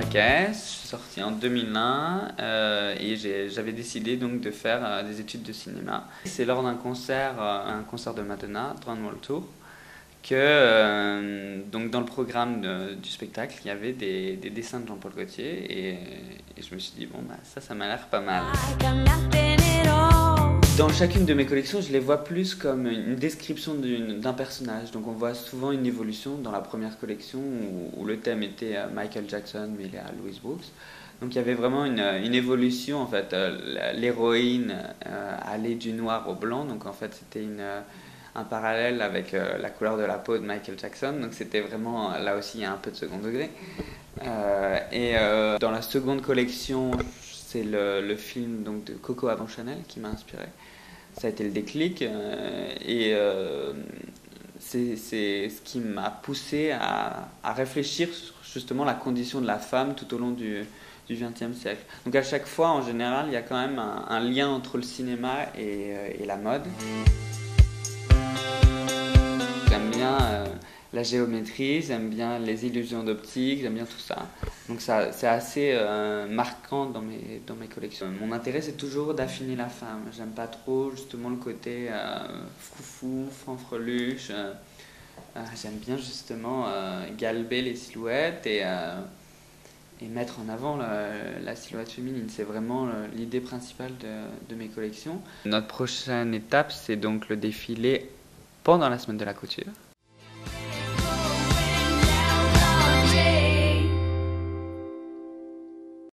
baquet, je suis sorti en 2001 et j'avais décidé donc de faire des études de cinéma. C'est lors d'un concert, un concert de Madonna, Drownwall Tour, que donc dans le programme du spectacle, il y avait des dessins de Jean-Paul Gaultier et je me suis dit bon bah ça m'a l'air pas mal. Dans chacune de mes collections, je les vois plus comme une description d'un personnage. Donc on voit souvent une évolution dans la première collection où le thème était Michael Jackson, mais il est à Louise Brooks. Donc il y avait vraiment une évolution en fait. L'héroïne allait du noir au blanc, donc en fait c'était un parallèle avec la couleur de la peau de Michael Jackson. Donc c'était vraiment, là aussi il y a un peu de second degré. Dans la seconde collection, c'est le film donc, de Coco avant Chanel qui m'a inspiré. Ça a été le déclic et c'est ce qui m'a poussé à réfléchir sur justement la condition de la femme tout au long du XXe siècle. Donc à chaque fois, en général, il y a quand même un lien entre le cinéma et la mode. J'aime bien la géométrie, j'aime bien les illusions d'optique, j'aime bien tout ça. Donc ça, c'est assez marquant dans mes collections. Mon intérêt, c'est toujours d'affiner la femme. J'aime pas trop justement le côté foufou, fanfreluche. J'aime bien justement galber les silhouettes et mettre en avant la silhouette féminine. C'est vraiment l'idée principale de mes collections. Notre prochaine étape, c'est donc le défilé pendant la semaine de la couture.